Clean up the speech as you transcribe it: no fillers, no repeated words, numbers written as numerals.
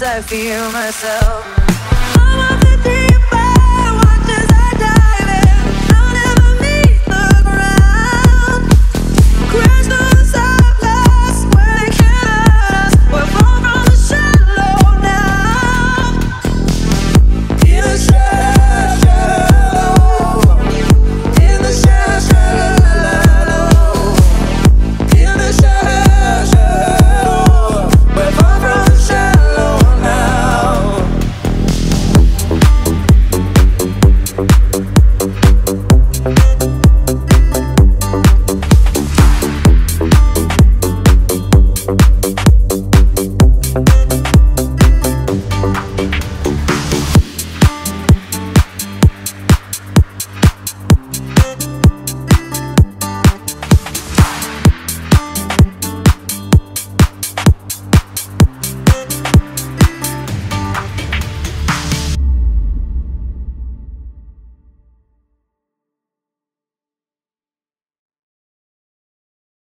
I feel myself.